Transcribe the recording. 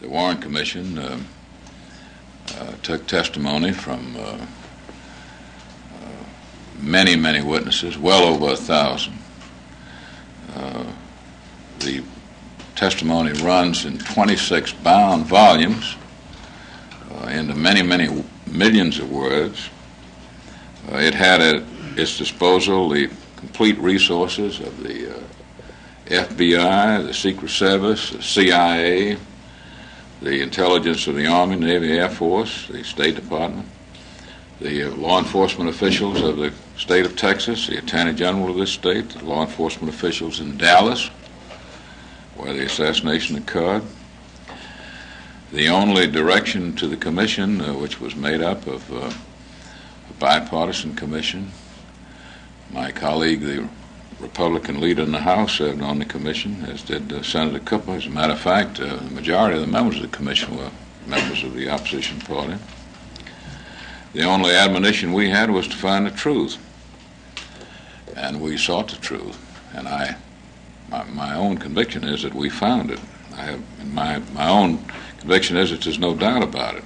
The Warren Commission took testimony from many, many witnesses, well over 1,000. The testimony runs in 26 bound volumes into many, many millions of words. It had at its disposal the complete resources of the FBI, the Secret Service, the CIA, the intelligence of the Army, Navy, Air Force, the State Department, the law enforcement officials of the state of Texas, the Attorney General of this state, the law enforcement officials in Dallas, where the assassination occurred. The only direction to the commission, which was made up of a bipartisan commission. My colleague, the Republican leader in the House, served on the commission, as did Senator Cooper. As a matter of fact, the majority of the members of the commission were members of the opposition party. The only admonition we had was to find the truth, and we sought the truth. And my own conviction is that we found it. My own conviction is that there's no doubt about it.